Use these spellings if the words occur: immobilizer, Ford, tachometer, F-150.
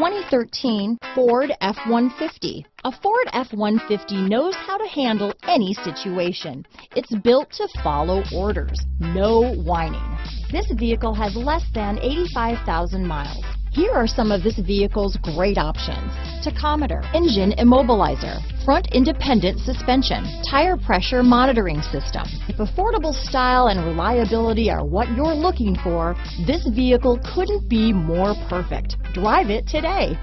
2013 Ford F-150. A Ford F-150 knows how to handle any situation. It's built to follow orders, no whining. This vehicle has less than 85,000 miles. Here are some of this vehicle's great options: tachometer, engine immobilizer, front independent suspension, tire pressure monitoring system. If affordable style and reliability are what you're looking for, this vehicle couldn't be more perfect. Drive it today.